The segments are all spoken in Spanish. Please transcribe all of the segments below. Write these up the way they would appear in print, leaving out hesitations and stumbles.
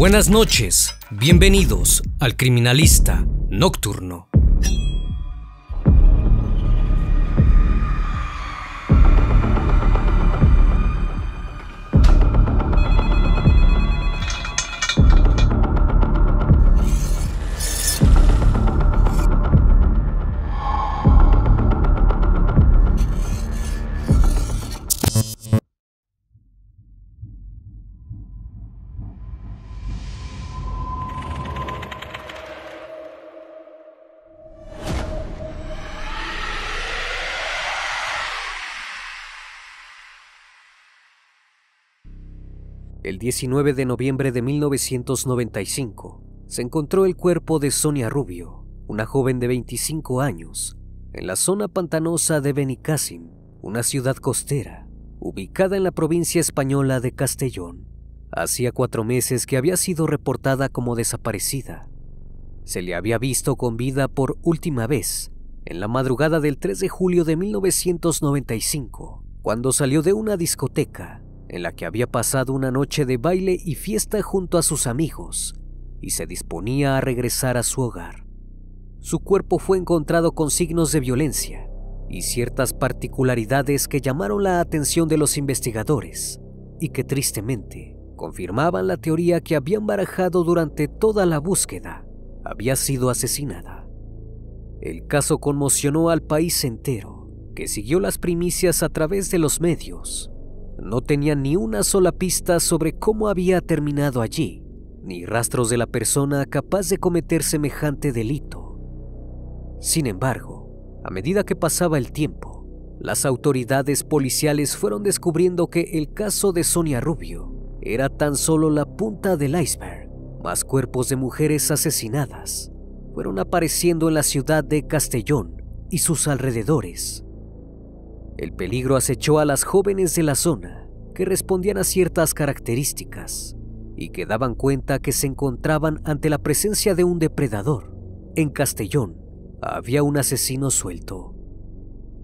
Buenas noches, bienvenidos al Criminalista Nocturno. El 19 de noviembre de 1995, se encontró el cuerpo de Sonia Rubio, una joven de 25 años, en la zona pantanosa de Benicàssim, una ciudad costera, ubicada en la provincia española de Castellón. Hacía 4 meses que había sido reportada como desaparecida. Se le había visto con vida por última vez, en la madrugada del 3 de julio de 1995, cuando salió de una discoteca, en la que había pasado una noche de baile y fiesta junto a sus amigos, y se disponía a regresar a su hogar. Su cuerpo fue encontrado con signos de violencia y ciertas particularidades que llamaron la atención de los investigadores y que tristemente confirmaban la teoría que habían barajado durante toda la búsqueda: había sido asesinada. El caso conmocionó al país entero, que siguió las primicias a través de los medios. No tenía ni una sola pista sobre cómo había terminado allí, ni rastros de la persona capaz de cometer semejante delito. Sin embargo, a medida que pasaba el tiempo, las autoridades policiales fueron descubriendo que el caso de Sonia Rubio era tan solo la punta del iceberg. Más cuerpos de mujeres asesinadas fueron apareciendo en la ciudad de Castellón y sus alrededores. El peligro acechó a las jóvenes de la zona, que respondían a ciertas características y que daban cuenta que se encontraban ante la presencia de un depredador. En Castellón había un asesino suelto.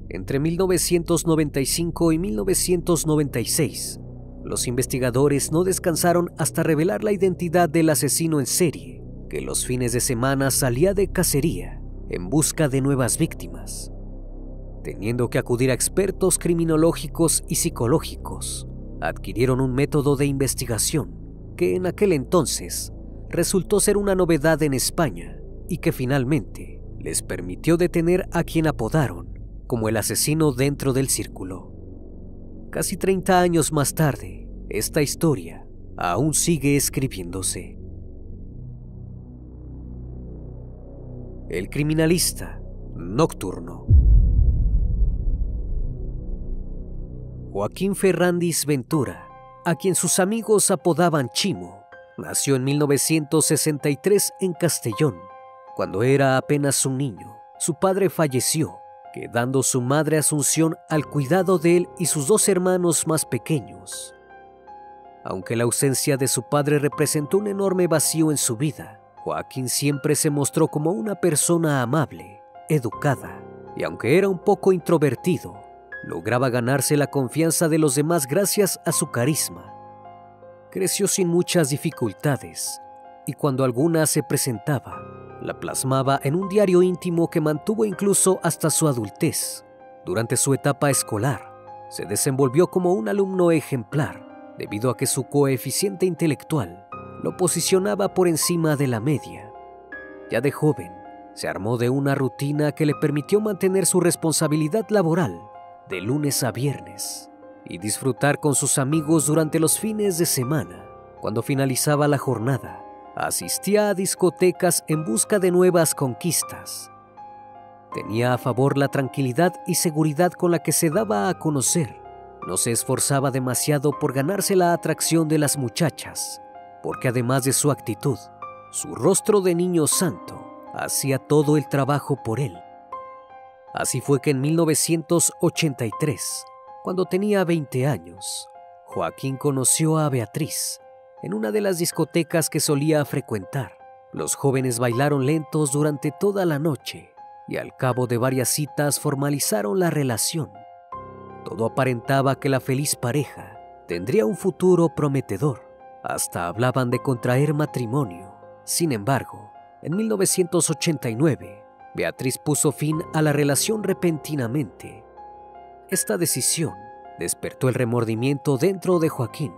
Entre 1995 y 1996, los investigadores no descansaron hasta revelar la identidad del asesino en serie, que los fines de semana salía de cacería en busca de nuevas víctimas, teniendo que acudir a expertos criminológicos y psicológicos. Adquirieron un método de investigación que en aquel entonces resultó ser una novedad en España y que finalmente les permitió detener a quien apodaron como el asesino dentro del círculo. Casi 30 años más tarde, esta historia aún sigue escribiéndose. El Criminalista Nocturno. Joaquín Ferrandis Ventura, a quien sus amigos apodaban Chimo, nació en 1963 en Castellón. Cuando era apenas un niño, su padre falleció, quedando su madre Asunción al cuidado de él y sus 2 hermanos más pequeños. Aunque la ausencia de su padre representó un enorme vacío en su vida, Joaquín siempre se mostró como una persona amable, educada, y aunque era un poco introvertido, lograba ganarse la confianza de los demás gracias a su carisma. Creció sin muchas dificultades, y cuando alguna se presentaba, la plasmaba en un diario íntimo que mantuvo incluso hasta su adultez. Durante su etapa escolar, se desenvolvió como un alumno ejemplar, debido a que su coeficiente intelectual lo posicionaba por encima de la media. Ya de joven, se armó de una rutina que le permitió mantener su responsabilidad laboral de lunes a viernes y disfrutar con sus amigos durante los fines de semana. Cuando finalizaba la jornada, asistía a discotecas en busca de nuevas conquistas. Tenía a favor la tranquilidad y seguridad con la que se daba a conocer. No se esforzaba demasiado por ganarse la atracción de las muchachas, porque además de su actitud, su rostro de niño santo hacía todo el trabajo por él. Así fue que en 1983, cuando tenía 20 años, Joaquín conoció a Beatriz en una de las discotecas que solía frecuentar. Los jóvenes bailaron lentos durante toda la noche y al cabo de varias citas formalizaron la relación. Todo aparentaba que la feliz pareja tendría un futuro prometedor, Hasta hablaban de contraer matrimonio. Sin embargo, en 1989, Beatriz puso fin a la relación repentinamente. Esta decisión despertó el remordimiento dentro de Joaquín,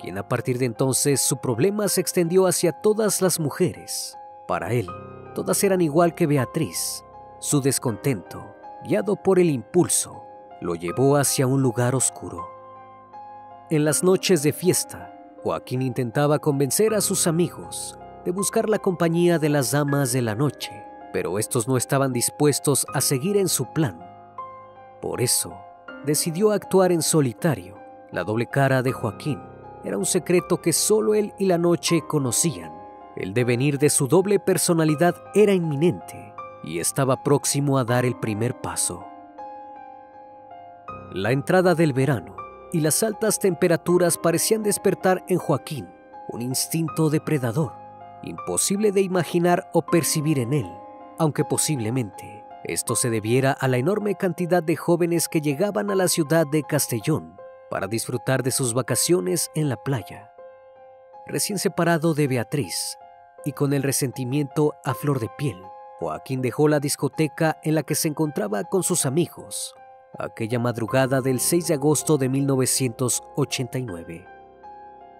quien a partir de entonces su problema se extendió hacia todas las mujeres. Para él, todas eran igual que Beatriz. Su descontento, guiado por el impulso, lo llevó hacia un lugar oscuro. En las noches de fiesta, Joaquín intentaba convencer a sus amigos de buscar la compañía de las damas de la noche, pero estos no estaban dispuestos a seguir en su plan. Por eso, decidió actuar en solitario. La doble cara de Joaquín era un secreto que solo él y la noche conocían. El devenir de su doble personalidad era inminente y estaba próximo a dar el primer paso. La entrada del verano y las altas temperaturas parecían despertar en Joaquín un instinto depredador, imposible de imaginar o percibir en él, aunque posiblemente esto se debiera a la enorme cantidad de jóvenes que llegaban a la ciudad de Castellón para disfrutar de sus vacaciones en la playa. Recién separado de Beatriz y con el resentimiento a flor de piel, Joaquín dejó la discoteca en la que se encontraba con sus amigos aquella madrugada del 6 de agosto de 1989.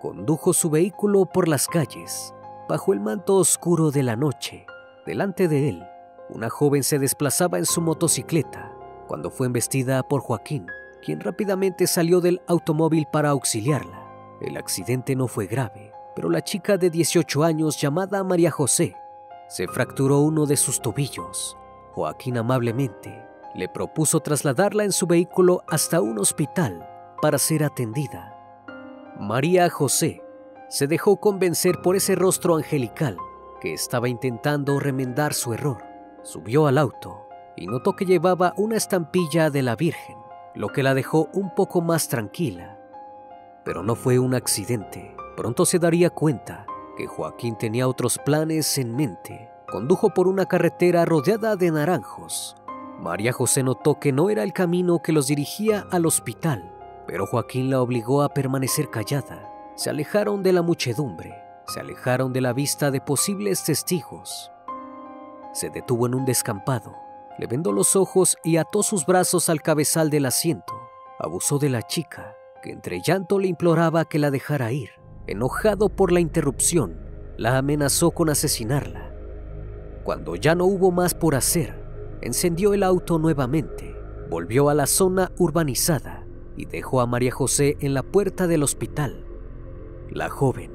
Condujo su vehículo por las calles, bajo el manto oscuro de la noche. Delante de él, una joven se desplazaba en su motocicleta cuando fue embestida por Joaquín, quien rápidamente salió del automóvil para auxiliarla. El accidente no fue grave, pero la chica de 18 años llamada María José se fracturó uno de sus tobillos. Joaquín amablemente le propuso trasladarla en su vehículo hasta un hospital para ser atendida. María José se dejó convencer por ese rostro angelical que estaba intentando remendar su error. Subió al auto y notó que llevaba una estampilla de la Virgen, lo que la dejó un poco más tranquila. Pero no fue un accidente. Pronto se daría cuenta que Joaquín tenía otros planes en mente. Condujo por una carretera rodeada de naranjos. María José notó que no era el camino que los dirigía al hospital, pero Joaquín la obligó a permanecer callada. Se alejaron de la muchedumbre, se alejaron de la vista de posibles testigos. Se detuvo en un descampado, le vendó los ojos y ató sus brazos al cabezal del asiento. Abusó de la chica, que entre llanto le imploraba que la dejara ir. Enojado por la interrupción, la amenazó con asesinarla. Cuando ya no hubo más por hacer, encendió el auto nuevamente, volvió a la zona urbanizada y dejó a María José en la puerta del hospital. La joven,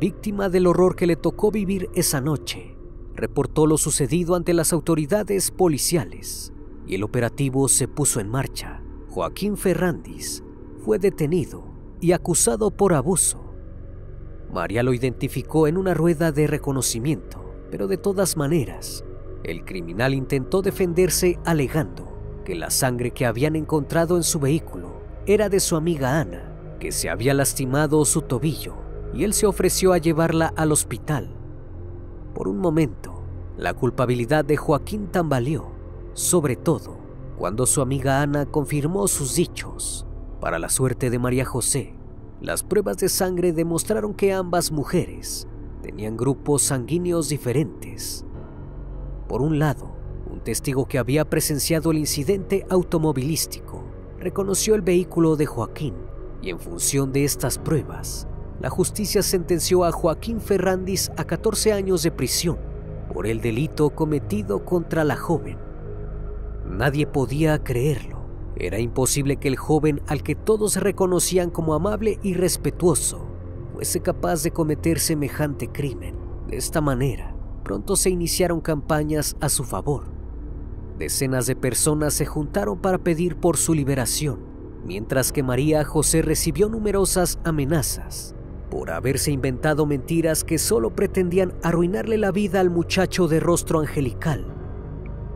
víctima del horror que le tocó vivir esa noche, reportó lo sucedido ante las autoridades policiales y el operativo se puso en marcha. Joaquín Ferrandis fue detenido y acusado por abuso. María lo identificó en una rueda de reconocimiento, pero de todas maneras, el criminal intentó defenderse alegando que la sangre que habían encontrado en su vehículo era de su amiga Ana, que se había lastimado su tobillo, y él se ofreció a llevarla al hospital. Por un momento, la culpabilidad de Joaquín tambaleó, sobre todo cuando su amiga Ana confirmó sus dichos. Para la suerte de María José, las pruebas de sangre demostraron que ambas mujeres tenían grupos sanguíneos diferentes. Por un lado, un testigo que había presenciado el incidente automovilístico reconoció el vehículo de Joaquín y en función de estas pruebas, la justicia sentenció a Joaquín Ferrandis a 14 años de prisión por el delito cometido contra la joven. Nadie podía creerlo. Era imposible que el joven al que todos reconocían como amable y respetuoso fuese capaz de cometer semejante crimen. De esta manera, pronto se iniciaron campañas a su favor. Decenas de personas se juntaron para pedir por su liberación, mientras que María José recibió numerosas amenazas por haberse inventado mentiras que solo pretendían arruinarle la vida al muchacho de rostro angelical.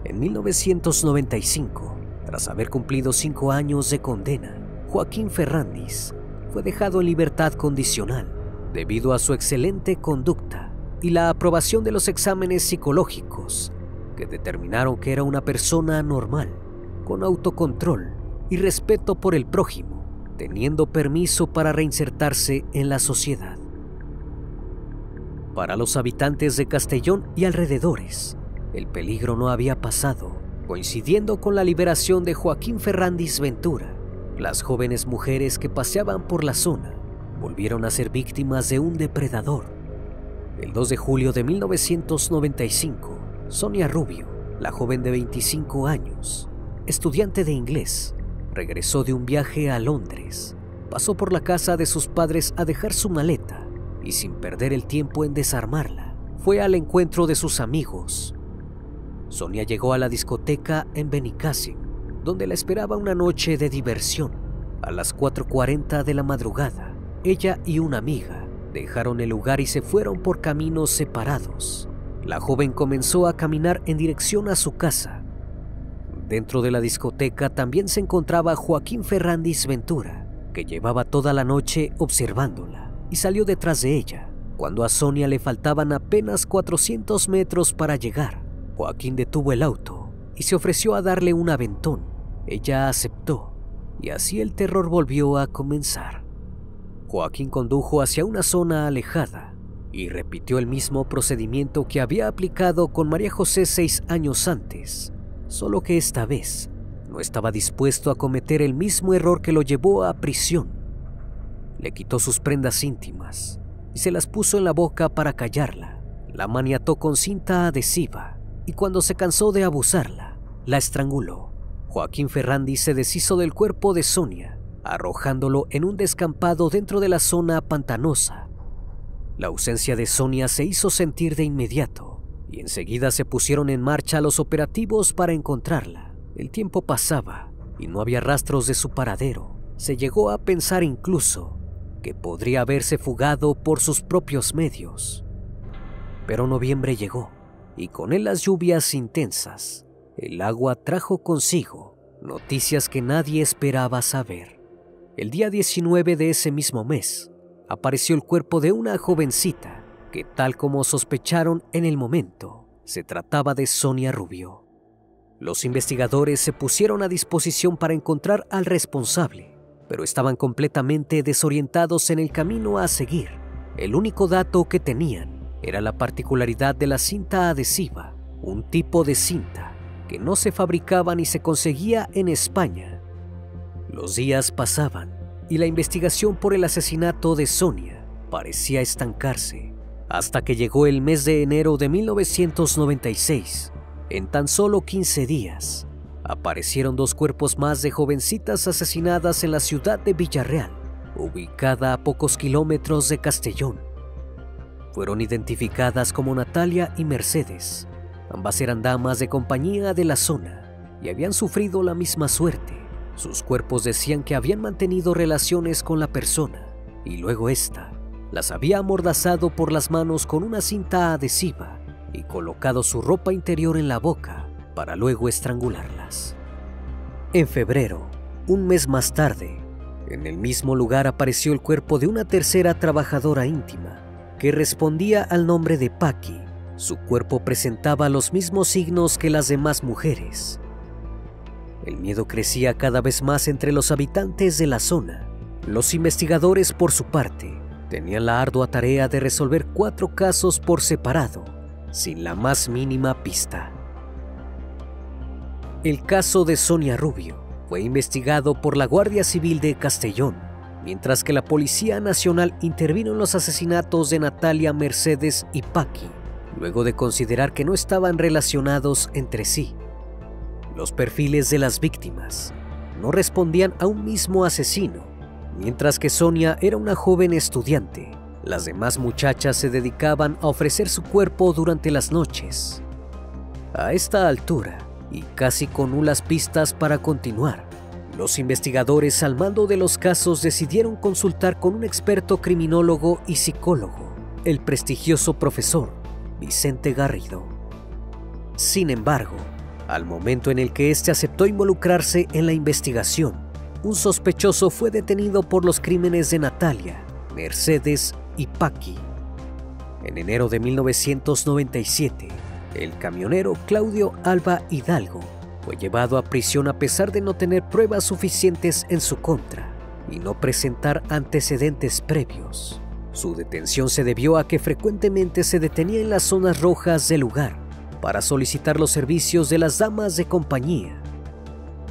En 1995, tras haber cumplido 5 años de condena, Joaquín Ferrandis fue dejado en libertad condicional debido a su excelente conducta y la aprobación de los exámenes psicológicos que determinaron que era una persona normal, con autocontrol y respeto por el prójimo, teniendo permiso para reinsertarse en la sociedad. Para los habitantes de Castellón y alrededores, el peligro no había pasado, coincidiendo con la liberación de Joaquín Ferrandis Ventura. Las jóvenes mujeres que paseaban por la zona volvieron a ser víctimas de un depredador. El 2 de julio de 1995, Sonia Rubio, la joven de 25 años, estudiante de inglés, regresó de un viaje a Londres. Pasó por la casa de sus padres a dejar su maleta y, sin perder el tiempo en desarmarla, fue al encuentro de sus amigos. Sonia llegó a la discoteca en Benicàssim, donde la esperaba una noche de diversión. A las 4:40 de la madrugada, ella y una amiga dejaron el lugar y se fueron por caminos separados. La joven comenzó a caminar en dirección a su casa. Dentro de la discoteca también se encontraba Joaquín Ferrandis Ventura, que llevaba toda la noche observándola, y salió detrás de ella. Cuando a Sonia le faltaban apenas 400 metros para llegar, Joaquín detuvo el auto y se ofreció a darle un aventón. Ella aceptó, y así el terror volvió a comenzar. Joaquín condujo hacia una zona alejada y repitió el mismo procedimiento que había aplicado con María José 6 años antes, solo que esta vez no estaba dispuesto a cometer el mismo error que lo llevó a prisión. Le quitó sus prendas íntimas y se las puso en la boca para callarla. La maniató con cinta adhesiva y, cuando se cansó de abusarla, la estranguló. Joaquín Ferrandis se deshizo del cuerpo de Sonia, arrojándolo en un descampado dentro de la zona pantanosa. La ausencia de Sonia se hizo sentir de inmediato y enseguida se pusieron en marcha los operativos para encontrarla. El tiempo pasaba y no había rastros de su paradero. Se llegó a pensar incluso que podría haberse fugado por sus propios medios. Pero noviembre llegó y con él las lluvias intensas. El agua trajo consigo noticias que nadie esperaba saber. El día 19 de ese mismo mes apareció el cuerpo de una jovencita que, tal como sospecharon en el momento, se trataba de Sonia Rubio. Los investigadores se pusieron a disposición para encontrar al responsable, pero estaban completamente desorientados en el camino a seguir. El único dato que tenían era la particularidad de la cinta adhesiva, un tipo de cinta que no se fabricaba ni se conseguía en España. Los días pasaban y la investigación por el asesinato de Sonia parecía estancarse, hasta que llegó el mes de enero de 1996. En tan solo 15 días, aparecieron 2 cuerpos más de jovencitas asesinadas en la ciudad de Villarreal, ubicada a pocos kilómetros de Castellón. Fueron identificadas como Natalia y Mercedes. Ambas eran damas de compañía de la zona y habían sufrido la misma suerte. Sus cuerpos decían que habían mantenido relaciones con la persona y luego ésta las había amordazado por las manos con una cinta adhesiva y colocado su ropa interior en la boca para luego estrangularlas. En febrero, un mes más tarde, en el mismo lugar apareció el cuerpo de una tercera trabajadora íntima que respondía al nombre de Paqui. Su cuerpo presentaba los mismos signos que las demás mujeres. El miedo crecía cada vez más entre los habitantes de la zona. Los investigadores, por su parte, tenían la ardua tarea de resolver 4 casos por separado, sin la más mínima pista. El caso de Sonia Rubio fue investigado por la Guardia Civil de Castellón, mientras que la Policía Nacional intervino en los asesinatos de Natalia, Mercedes y Paqui, luego de considerar que no estaban relacionados entre sí. Los perfiles de las víctimas no respondían a un mismo asesino. Mientras que Sonia era una joven estudiante, las demás muchachas se dedicaban a ofrecer su cuerpo durante las noches. A esta altura, y casi con nulas pistas para continuar, los investigadores al mando de los casos decidieron consultar con un experto criminólogo y psicólogo, el prestigioso profesor Vicente Garrido. Sin embargo, al momento en el que este aceptó involucrarse en la investigación, un sospechoso fue detenido por los crímenes de Natalia, Mercedes y Paqui. En enero de 1997, el camionero Claudio Alba Hidalgo fue llevado a prisión a pesar de no tener pruebas suficientes en su contra y no presentar antecedentes previos. Su detención se debió a que frecuentemente se detenía en las zonas rojas del lugar para solicitar los servicios de las damas de compañía.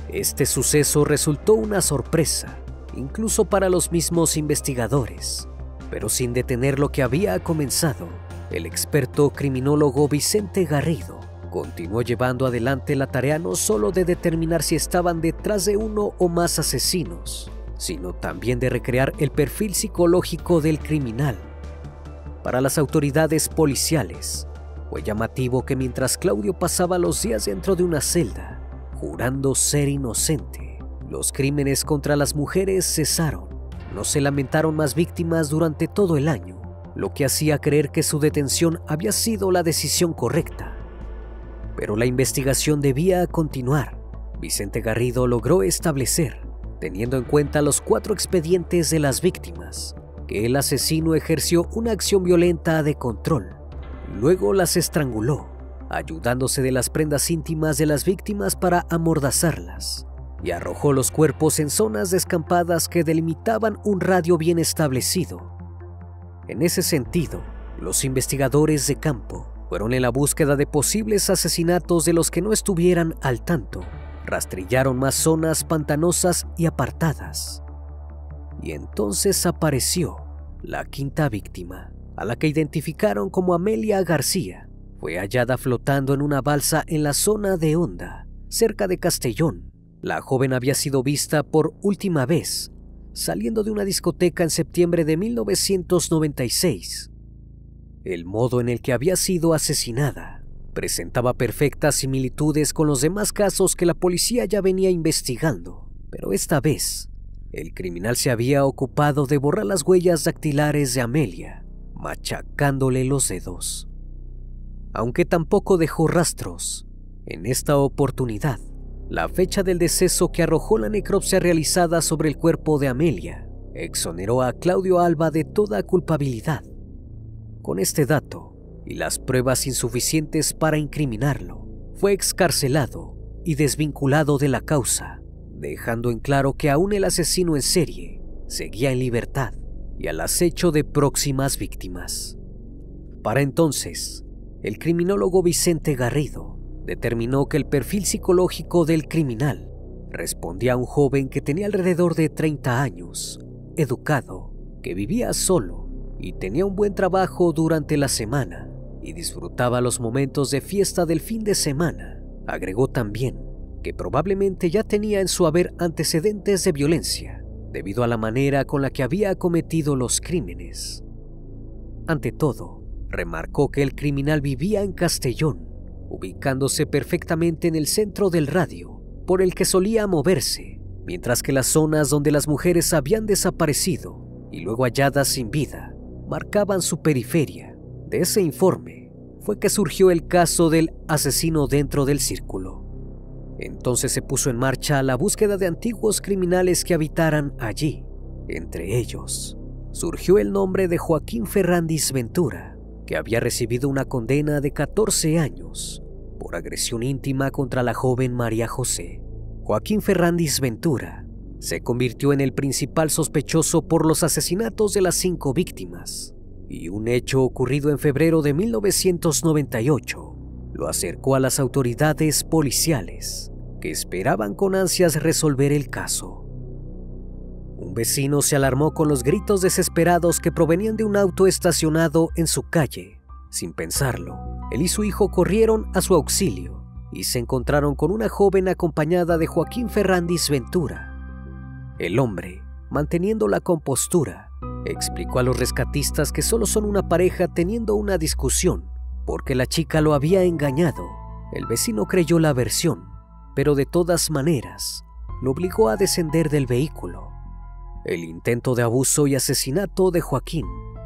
Este suceso resultó una sorpresa, incluso para los mismos investigadores, pero sin detener lo que había comenzado, el experto criminólogo Vicente Garrido continuó llevando adelante la tarea no solo de determinar si estaban detrás de uno o más asesinos, sino también de recrear el perfil psicológico del criminal. Para las autoridades policiales, fue llamativo que mientras Claudio pasaba los días dentro de una celda, jurando ser inocente, los crímenes contra las mujeres cesaron. No se lamentaron más víctimas durante todo el año, lo que hacía creer que su detención había sido la decisión correcta. Pero la investigación debía continuar. Vicente Garrido logró establecer, teniendo en cuenta los 4 expedientes de las víctimas, que el asesino ejerció una acción violenta de control. Luego las estranguló, ayudándose de las prendas íntimas de las víctimas para amordazarlas, y arrojó los cuerpos en zonas descampadas que delimitaban un radio bien establecido. En ese sentido, los investigadores de campo fueron en la búsqueda de posibles asesinatos de los que no estuvieran al tanto. Rastrillaron más zonas pantanosas y apartadas. Y entonces apareció la 5ª víctima, a la que identificaron como Amelia García. Fue hallada flotando en una balsa en la zona de Onda, cerca de Castellón. La joven había sido vista por última vez saliendo de una discoteca en septiembre de 1996. El modo en el que había sido asesinada presentaba perfectas similitudes con los demás casos que la policía ya venía investigando, pero esta vez el criminal se había ocupado de borrar las huellas dactilares de Amelia, machacándole los dedos. Aunque tampoco dejó rastros, en esta oportunidad, la fecha del deceso que arrojó la necropsia realizada sobre el cuerpo de Amelia exoneró a Claudio Alba de toda culpabilidad. Con este dato y las pruebas insuficientes para incriminarlo, fue excarcelado y desvinculado de la causa, dejando en claro que aún el asesino en serie seguía en libertad y al acecho de próximas víctimas. Para entonces, el criminólogo Vicente Garrido determinó que el perfil psicológico del criminal respondía a un joven que tenía alrededor de 30 años, educado, que vivía solo y tenía un buen trabajo durante la semana y disfrutaba los momentos de fiesta del fin de semana. Agregó también que probablemente ya tenía en su haber antecedentes de violencia debido a la manera con la que había cometido los crímenes. Ante todo, remarcó que el criminal vivía en Castellón, ubicándose perfectamente en el centro del radio por el que solía moverse, mientras que las zonas donde las mujeres habían desaparecido y luego halladas sin vida marcaban su periferia. De ese informe fue que surgió el caso del asesino dentro del círculo. Entonces se puso en marcha la búsqueda de antiguos criminales que habitaran allí. Entre ellos, surgió el nombre de Joaquín Ferrandis Ventura, que había recibido una condena de 14 años por agresión íntima contra la joven María José. Joaquín Ferrandis Ventura se convirtió en el principal sospechoso por los asesinatos de las 5 víctimas, y un hecho ocurrido en febrero de 1998 lo acercó a las autoridades policiales, que esperaban con ansias resolver el caso. Un vecino se alarmó con los gritos desesperados que provenían de un auto estacionado en su calle. Sin pensarlo, él y su hijo corrieron a su auxilio y se encontraron con una joven acompañada de Joaquín Ferrandis Ventura. El hombre, manteniendo la compostura, explicó a los rescatistas que solo son una pareja teniendo una discusión porque la chica lo había engañado. El vecino creyó la versión, pero de todas maneras lo obligó a descender del vehículo. El intento de abuso y asesinato de Joaquín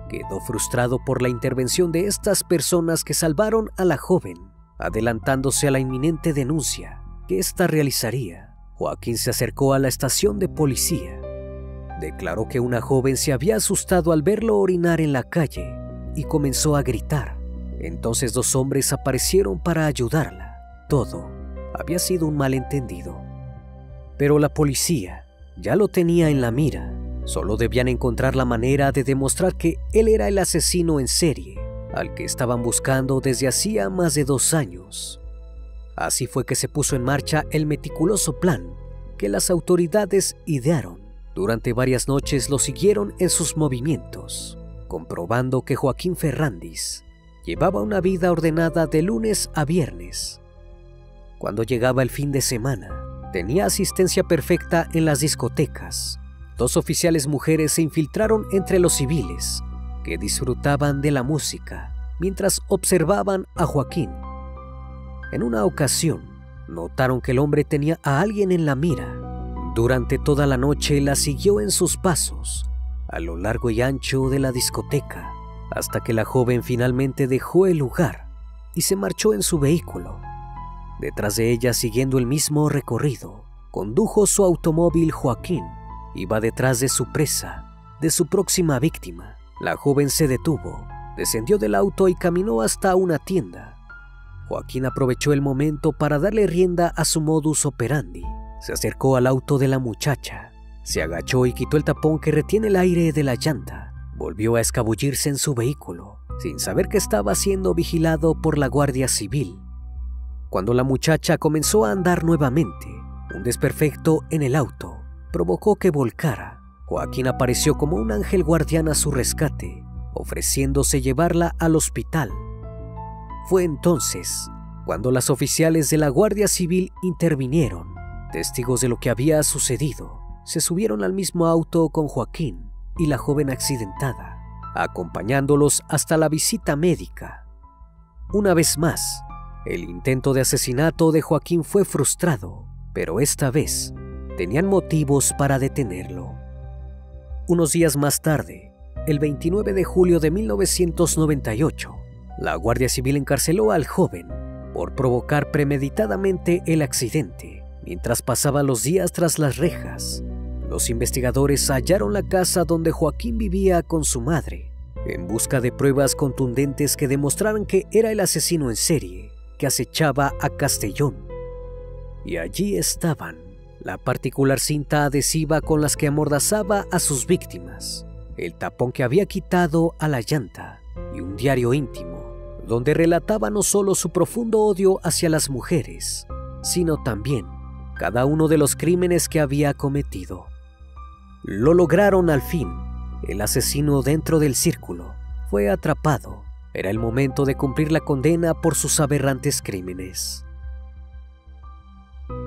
quedó frustrado por la intervención de estas personas que salvaron a la joven, adelantándose a la inminente denuncia que ésta realizaría. Joaquín se acercó a la estación de policía. Declaró que una joven se había asustado al verlo orinar en la calle y comenzó a gritar. Entonces 2 hombres aparecieron para ayudarla. Todo había sido un malentendido. Pero la policía ya lo tenía en la mira Solo debían encontrar la manera de demostrar que él era el asesino en serie, al que estaban buscando desde hacía más de 2 años. Así fue que se puso en marcha el meticuloso plan que las autoridades idearon. Durante varias noches lo siguieron en sus movimientos, comprobando que Joaquín Ferrandis llevaba una vida ordenada de lunes a viernes. Cuando llegaba el fin de semana, tenía asistencia perfecta en las discotecas. 2 oficiales mujeres se infiltraron entre los civiles, que disfrutaban de la música mientras observaban a Joaquín. En una ocasión, notaron que el hombre tenía a alguien en la mira. Durante toda la noche la siguió en sus pasos, a lo largo y ancho de la discoteca, hasta que la joven finalmente dejó el lugar y se marchó en su vehículo. Detrás de ella, siguiendo el mismo recorrido, condujo su automóvil Joaquín. Iba detrás de su presa, de su próxima víctima. La joven se detuvo, descendió del auto y caminó hasta una tienda. Joaquín aprovechó el momento para darle rienda a su modus operandi. Se acercó al auto de la muchacha, se agachó y quitó el tapón que retiene el aire de la llanta. Volvió a escabullirse en su vehículo, sin saber que estaba siendo vigilado por la Guardia Civil. Cuando la muchacha comenzó a andar nuevamente, un desperfecto en el auto provocó que volcara. Joaquín apareció como un ángel guardián a su rescate, ofreciéndose llevarla al hospital. Fue entonces cuando las oficiales de la Guardia Civil intervinieron. Testigos de lo que había sucedido, se subieron al mismo auto con Joaquín y la joven accidentada, acompañándolos hasta la visita médica. Una vez más, el intento de asesinato de Joaquín fue frustrado, pero esta vez tenían motivos para detenerlo. Unos días más tarde, el 29 de julio de 1998, la Guardia Civil encarceló al joven por provocar premeditadamente el accidente. Mientras pasaban los días tras las rejas, los investigadores hallaron la casa donde Joaquín vivía con su madre, en busca de pruebas contundentes que demostraran que era el asesino en serie que acechaba a Castellón. Y allí estaban, la particular cinta adhesiva con las que amordazaba a sus víctimas, el tapón que había quitado a la llanta y un diario íntimo, donde relataba no solo su profundo odio hacia las mujeres, sino también cada uno de los crímenes que había cometido. Lo lograron al fin. El asesino dentro del círculo fue atrapado. Era el momento de cumplir la condena por sus aberrantes crímenes.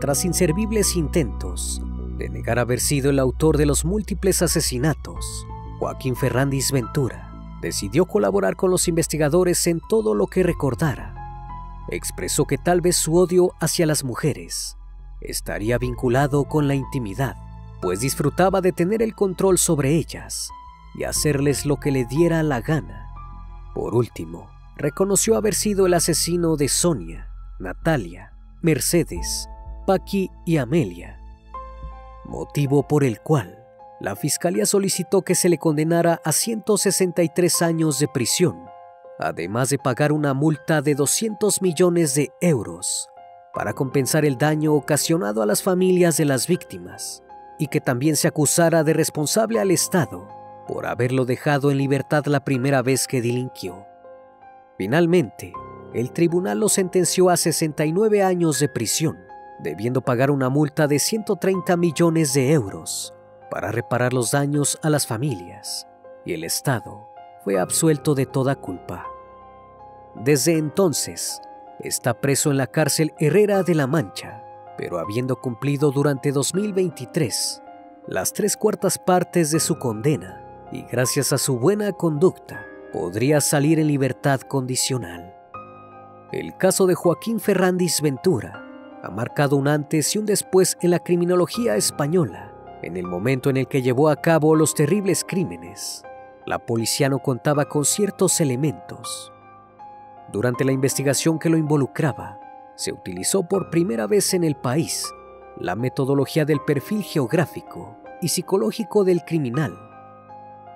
Tras inservibles intentos de negar haber sido el autor de los múltiples asesinatos, Joaquín Ferrandis Ventura decidió colaborar con los investigadores en todo lo que recordara. Expresó que tal vez su odio hacia las mujeres estaría vinculado con la intimidad, pues disfrutaba de tener el control sobre ellas y hacerles lo que le diera la gana. Por último, reconoció haber sido el asesino de Sonia, Natalia, Mercedes, Paqui y Amelia, motivo por el cual la fiscalía solicitó que se le condenara a 163 años de prisión, además de pagar una multa de 200 millones de euros para compensar el daño ocasionado a las familias de las víctimas, y que también se acusara de responsable al Estado por haberlo dejado en libertad la primera vez que delinquió. Finalmente, el tribunal lo sentenció a 69 años de prisión, debiendo pagar una multa de 130 millones de euros para reparar los daños a las familias, y el Estado fue absuelto de toda culpa. Desde entonces, está preso en la cárcel Herrera de La Mancha, pero habiendo cumplido durante 2023 las 3/4 partes de su condena, y gracias a su buena conducta, podría salir en libertad condicional. El caso de Joaquín Ferrandis Ventura ha marcado un antes y un después en la criminología española. En el momento en el que llevó a cabo los terribles crímenes, la policía no contaba con ciertos elementos. Durante la investigación que lo involucraba, se utilizó por primera vez en el país la metodología del perfil geográfico y psicológico del criminal.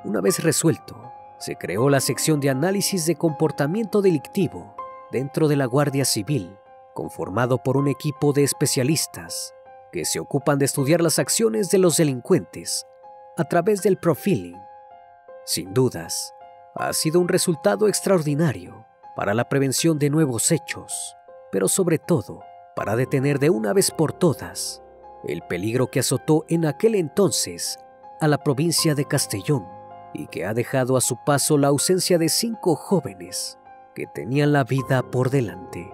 Una vez resuelto, se creó la sección de análisis de comportamiento delictivo dentro de la Guardia Civil, conformado por un equipo de especialistas que se ocupan de estudiar las acciones de los delincuentes a través del profiling. Sin dudas, ha sido un resultado extraordinario para la prevención de nuevos hechos, pero sobre todo para detener de una vez por todas el peligro que azotó en aquel entonces a la provincia de Castellón y que ha dejado a su paso la ausencia de 5 jóvenes que tenían la vida por delante.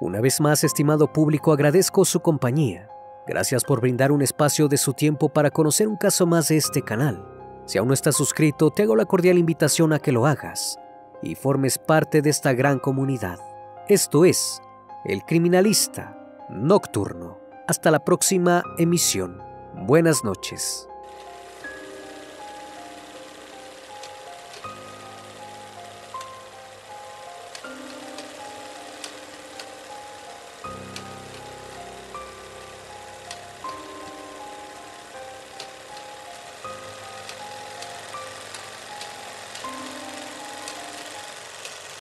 Una vez más, estimado público, agradezco su compañía. Gracias por brindar un espacio de su tiempo para conocer un caso más de este canal. Si aún no estás suscrito, te hago la cordial invitación a que lo hagas y formes parte de esta gran comunidad. Esto es El Criminalista Nocturno. Hasta la próxima emisión. Buenas noches.